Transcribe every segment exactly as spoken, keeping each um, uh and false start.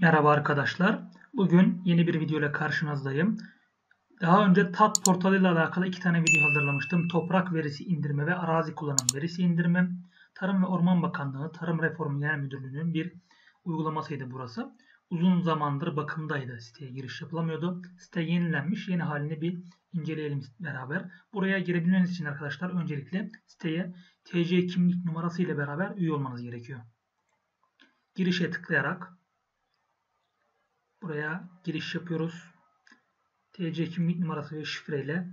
Merhaba arkadaşlar. Bugün yeni bir video ile karşınızdayım. Daha önce T A D portalı ile alakalı iki tane video hazırlamıştım. Toprak verisi indirme ve arazi kullanım verisi indirme. Tarım ve Orman Bakanlığı, Tarım Reformu Genel Müdürlüğü'nün bir uygulamasıydı burası. Uzun zamandır bakımdaydı. Siteye giriş yapılamıyordu. Site yenilenmiş. Yeni halini bir inceleyelim beraber. Buraya girebilmeniz için arkadaşlar öncelikle siteye T C kimlik numarası ile beraber üye olmanız gerekiyor. Girişe tıklayarak buraya giriş yapıyoruz. T C kimlik numarası ve şifreyle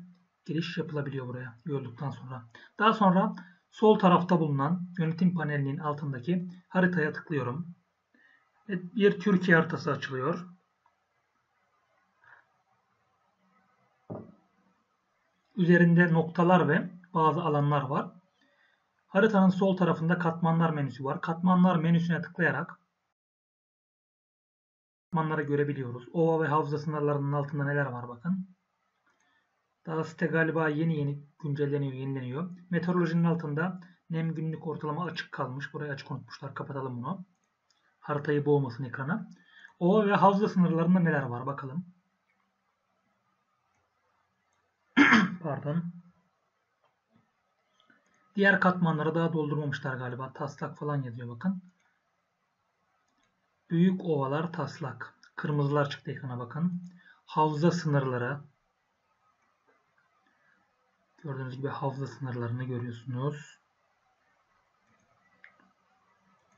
giriş yapılabiliyor buraya üye olduktan sonra. Daha sonra sol tarafta bulunan yönetim panelinin altındaki haritaya tıklıyorum. Bir Türkiye haritası açılıyor. Üzerinde noktalar ve bazı alanlar var. Haritanın sol tarafında katmanlar menüsü var. Katmanlar menüsüne tıklayarak katmanları görebiliyoruz. O V A ve Havza sınırlarının altında neler var bakın. Daha site galiba yeni yeni güncelleniyor, yenileniyor. Meteorolojinin altında nem günlük ortalama açık kalmış. Burayı açık unutmuşlar. Kapatalım bunu. Haritayı boğmasın ekrana. O V A ve Havza sınırlarında neler var bakalım. Pardon. Diğer katmanları daha doldurmamışlar galiba. Taslak falan yazıyor bakın. Büyük ovalar taslak. Kırmızılar çıktı ekrana bakın. Havza sınırları. Gördüğünüz gibi havza sınırlarını görüyorsunuz.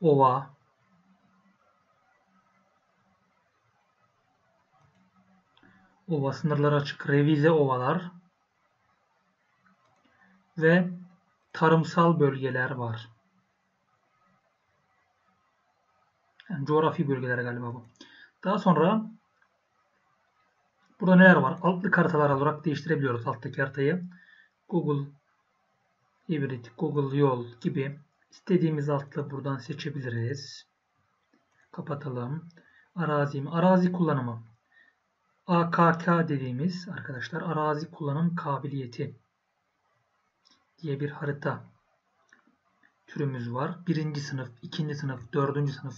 Ova. Ova sınırları açık. Revize ovalar. Ve tarımsal bölgeler var. Yani coğrafi bölgeler galiba bu. Daha sonra burada neler var? Altlık haritalar olarak değiştirebiliyoruz alttaki haritayı. Google hibrit, Google yol gibi istediğimiz altlığı buradan seçebiliriz. Kapatalım. Arazi, arazi kullanımı. A K K dediğimiz arkadaşlar arazi kullanım kabiliyeti diye bir harita türümüz var. Birinci sınıf, ikinci sınıf, dördüncü sınıf,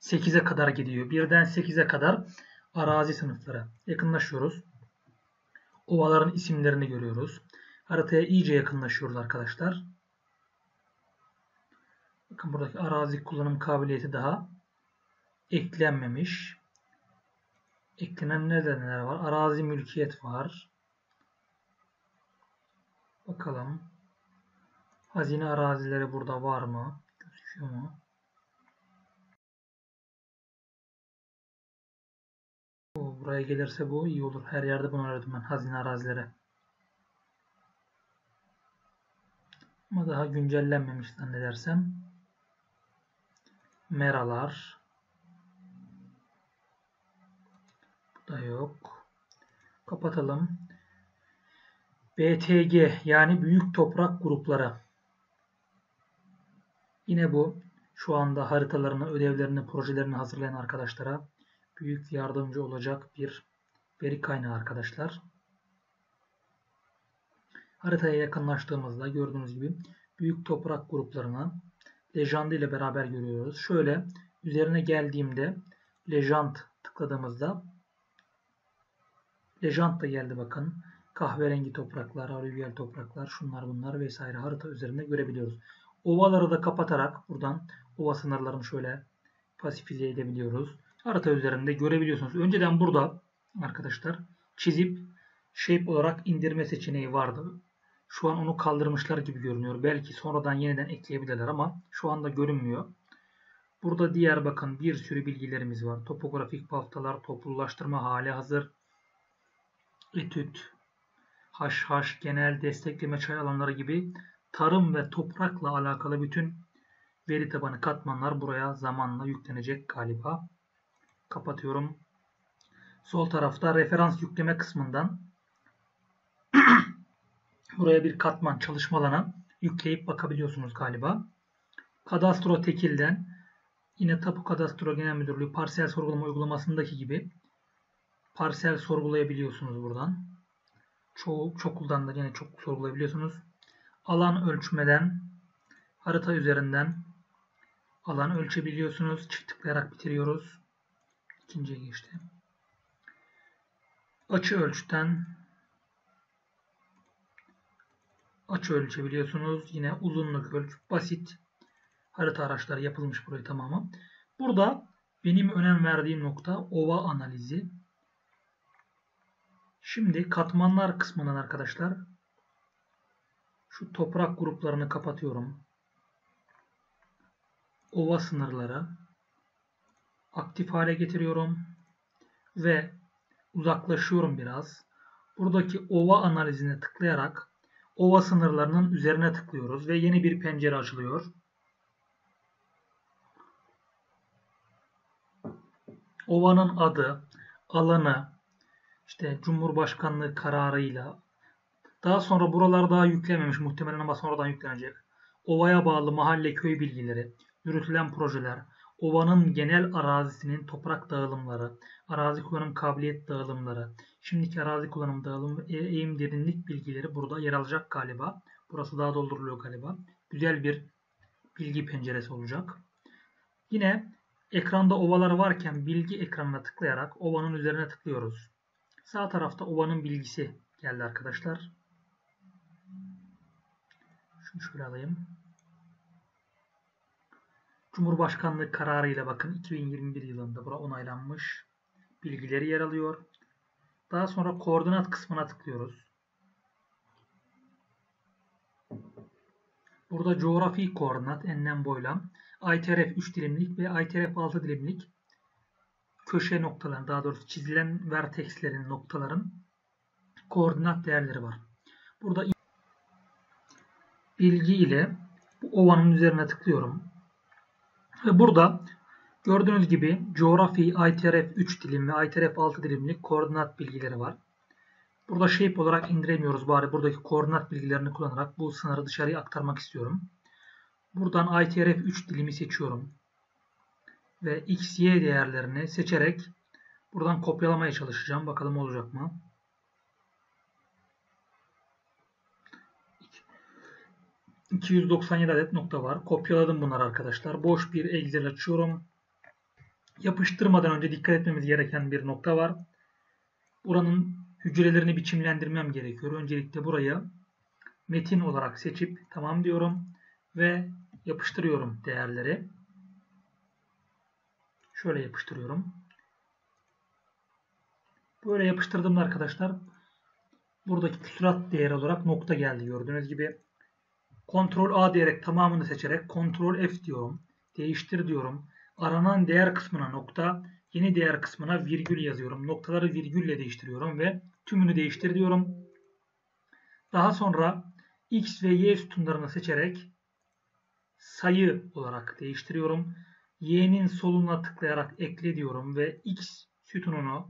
sekize kadar gidiyor. Birden sekize kadar arazi sınıflara yakınlaşıyoruz. Ovaların isimlerini görüyoruz. Haritaya iyice yakınlaşıyoruz arkadaşlar. Bakın buradaki arazi kullanım kabiliyeti daha eklenmemiş. Eklenen nedenler var. Arazi mülkiyet var. Bakalım. Hazine arazileri burada var mı? Gözüküyor mu? O, buraya gelirse bu iyi olur. Her yerde bunu aradım ben. Hazine arazileri. Ama daha güncellenmemiş zannedersem. Meralar. Bu da yok. Kapatalım. B T G yani Büyük Toprak Grupları. Yine bu şu anda haritalarını, ödevlerini, projelerini hazırlayan arkadaşlara büyük yardımcı olacak bir veri kaynağı arkadaşlar. Haritaya yakınlaştığımızda gördüğünüz gibi büyük toprak gruplarını lejandı ile beraber görüyoruz. Şöyle üzerine geldiğimde lejant tıkladığımızda lejant da geldi bakın. Kahverengi topraklar, alüvyal topraklar, şunlar bunlar vesaire harita üzerinde görebiliyoruz. Ovaları da kapatarak buradan ova sınırlarını şöyle pasifize edebiliyoruz. Harita üzerinde görebiliyorsunuz. Önceden burada arkadaşlar çizip shape olarak indirme seçeneği vardı. Şu an onu kaldırmışlar gibi görünüyor. Belki sonradan yeniden ekleyebilirler ama şu anda görünmüyor. Burada diğer bakın bir sürü bilgilerimiz var. Topografik paftalar, toplulaştırma hali hazır, etüt, haşhaş, genel destekleme çay alanları gibi tarım ve toprakla alakalı bütün veri tabanı katmanlar buraya zamanla yüklenecek galiba. Kapatıyorum. Sol tarafta referans yükleme kısmından buraya bir katman çalışma alanı yükleyip bakabiliyorsunuz galiba. Kadastro tekilden yine Tapu Kadastro Genel Müdürlüğü parsel sorgulama uygulamasındaki gibi parsel sorgulayabiliyorsunuz buradan. Çoğu, çokuldan da yine çok sorgulayabiliyorsunuz. Alan ölçmeden, harita üzerinden alan ölçebiliyorsunuz. Çift tıklayarak bitiriyoruz. İkinciye geçti. Açı ölçten açı ölçü biliyorsunuz. Yine uzunluk ölç. Basit harita araçları yapılmış burayı tamamı. Burada benim önem verdiğim nokta O V A analizi. Şimdi katmanlar kısmından arkadaşlar şu toprak gruplarını kapatıyorum. O V A sınırları aktif hale getiriyorum ve uzaklaşıyorum biraz. Buradaki O V A analizine tıklayarak O V A sınırlarının üzerine tıklıyoruz ve yeni bir pencere açılıyor. O V A'nın adı, alanı, işte Cumhurbaşkanlığı kararıyla, daha sonra buralar daha yüklenmemiş muhtemelen ama sonradan yüklenecek. O V A'ya bağlı mahalle köy bilgileri, yürütülen projeler, O V A'nın genel arazisinin toprak dağılımları, arazi kullanım kabiliyet dağılımları, şimdiki arazi kullanım dağılım eğim derinlik bilgileri burada yer alacak galiba. Burası daha dolduruluyor galiba. Güzel bir bilgi penceresi olacak. Yine ekranda ovalar varken bilgi ekranına tıklayarak ovanın üzerine tıklıyoruz. Sağ tarafta ovanın bilgisi geldi arkadaşlar. Şunu şöyle alayım. Cumhurbaşkanlığı kararıyla bakın iki bin yirmi bir yılında bura onaylanmış. Bilgileri yer alıyor. Daha sonra koordinat kısmına tıklıyoruz. Burada coğrafi koordinat, enlem boylam, I T R F üç dilimlik ve I T R F altı dilimlik köşe noktaların, daha doğrusu çizilen vertexlerin, noktaların koordinat değerleri var. Burada bilgi ile bu ovanın üzerine tıklıyorum. Ve burada gördüğünüz gibi coğrafi I T R F üç dilim ve I T R F altı dilimlik koordinat bilgileri var. Burada shape olarak indiremiyoruz, bari buradaki koordinat bilgilerini kullanarak bu sınırı dışarıya aktarmak istiyorum. Buradan I T R F üç dilimi seçiyorum. Ve X, Y değerlerini seçerek buradan kopyalamaya çalışacağım. Bakalım olacak mı? iki yüz doksan yedi adet nokta var. Kopyaladım bunları arkadaşlar. Boş bir Excel açıyorum. Yapıştırmadan önce dikkat etmemiz gereken bir nokta var. Buranın hücrelerini biçimlendirmem gerekiyor. Öncelikle burayı metin olarak seçip tamam diyorum ve yapıştırıyorum değerleri. Şöyle yapıştırıyorum. Böyle yapıştırdığımda arkadaşlar buradaki küsurat değeri olarak nokta geldi. Gördüğünüz gibi Ctrl A diyerek tamamını seçerek Ctrl F diyorum. Değiştir diyorum. Aranan değer kısmına nokta, yeni değer kısmına virgül yazıyorum. Noktaları virgülle değiştiriyorum ve tümünü değiştir diyorum. Daha sonra X ve Y sütunlarını seçerek sayı olarak değiştiriyorum. Y'nin soluna tıklayarak ekle diyorum ve X sütununu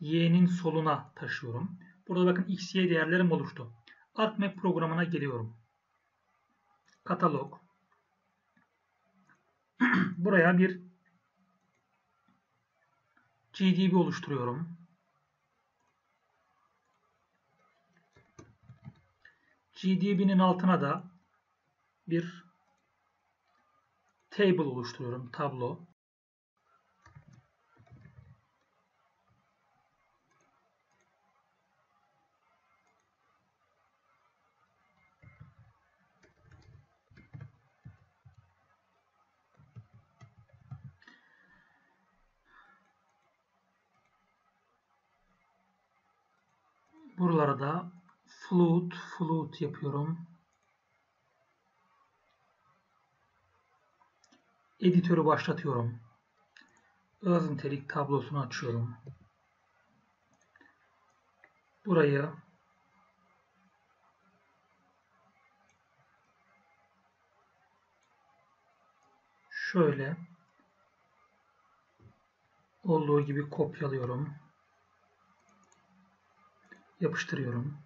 Y'nin soluna taşıyorum. Burada bakın X, Y değerlerim oluştu. ArcMap programına geliyorum. Katalog. Buraya bir G D B oluşturuyorum. G D B'nin altına da bir table oluşturuyorum. Tablo. Buralara da float, float yapıyorum. Editörü başlatıyorum. Öz nitelik tablosunu açıyorum. Burayı şöyle olduğu gibi kopyalıyorum. Yapıştırıyorum.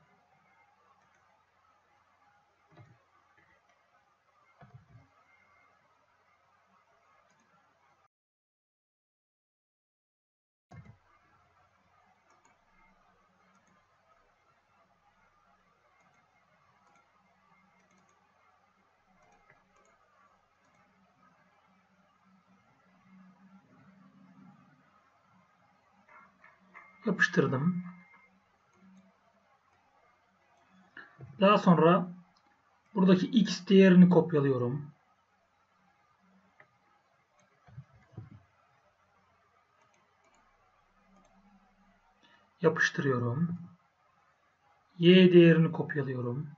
yapıştırdım. Daha sonra buradaki x değerini kopyalıyorum. Yapıştırıyorum. Y değerini kopyalıyorum.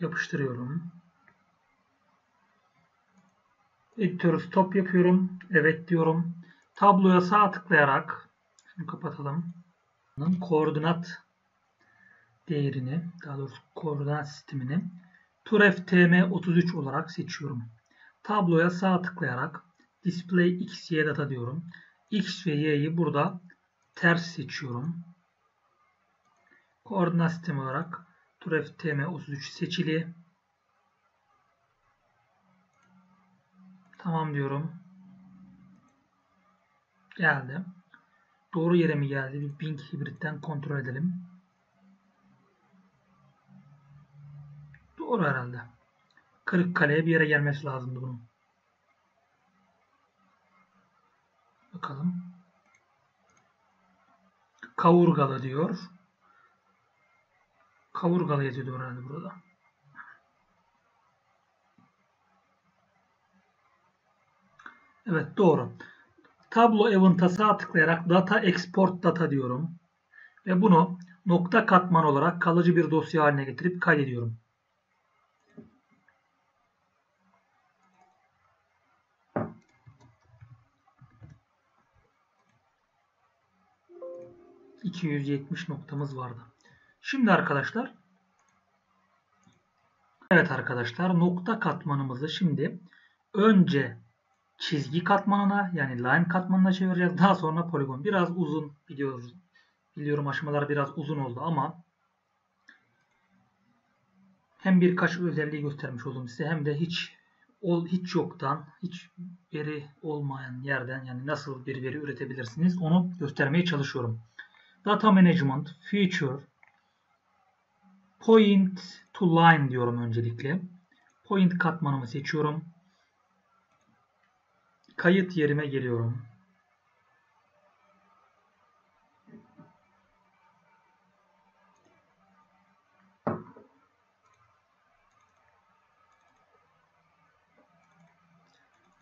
Yapıştırıyorum. Editörü stop yapıyorum. Evet diyorum. Tabloya sağ tıklayarak şunu kapatalım. Koordinat değerini, daha doğrusu koordinat sistemini I T R F T M otuz üç olarak seçiyorum. Tabloya sağ tıklayarak Display X Y Data diyorum. X ve Y'yi burada ters seçiyorum. Koordinat sistemi olarak I T R F T M otuz üç seçili. Tamam diyorum. Geldi. Doğru yere mi geldi? Bir Bing hibritten kontrol edelim. Doğru herhalde. Kırıkkale'ye bir yere gelmesi lazımdı bunun. Bakalım. Kavurgalı diyor. Kavurgalı yazıyordu herhalde burada. Evet, doğru. Tablo event'a sağ tıklayarak Data Export Data diyorum. Ve bunu nokta katman olarak kalıcı bir dosya haline getirip kaydediyorum. iki yüz yetmiş noktamız vardı. Şimdi arkadaşlar, evet arkadaşlar, nokta katmanımızı şimdi önce çizgi katmanına, yani line katmanına çevireceğiz. Daha sonra poligon. Biraz uzun, biliyoruz. Biliyorum aşamalar biraz uzun oldu ama hem birkaç özelliği göstermiş oldum size, hem de hiç ol hiç yoktan, hiç veri olmayan yerden, yani nasıl bir veri üretebilirsiniz onu göstermeye çalışıyorum. Data Management, Feature, Point to Line diyorum öncelikle. Point katmanımı seçiyorum. Kayıt yerime geliyorum.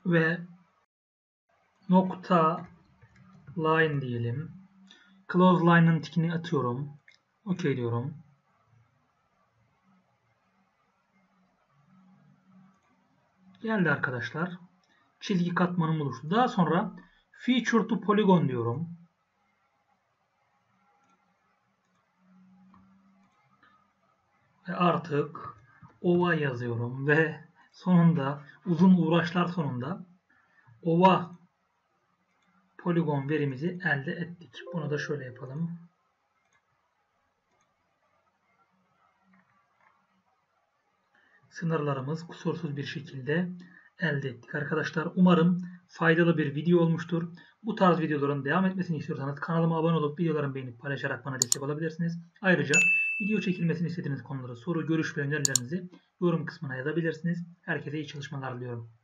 Ve nokta line diyelim. Close line'ın tikini atıyorum. OK diyorum. Geldi arkadaşlar. Çizgi katmanım oluştu. Daha sonra Feature to Polygon diyorum. Ve artık O V A yazıyorum. Ve sonunda, uzun uğraşlar sonunda O V A poligon verimizi elde ettik. Bunu da şöyle yapalım. Sınırlarımız kusursuz bir şekilde elde ettik arkadaşlar. Umarım faydalı bir video olmuştur. Bu tarz videoların devam etmesini istiyorsanız kanalıma abone olup videolarımı beğenip paylaşarak bana destek olabilirsiniz. Ayrıca video çekilmesini istediğiniz konulara soru, görüş ve önerilerinizi yorum kısmına yazabilirsiniz. Herkese iyi çalışmalar diliyorum.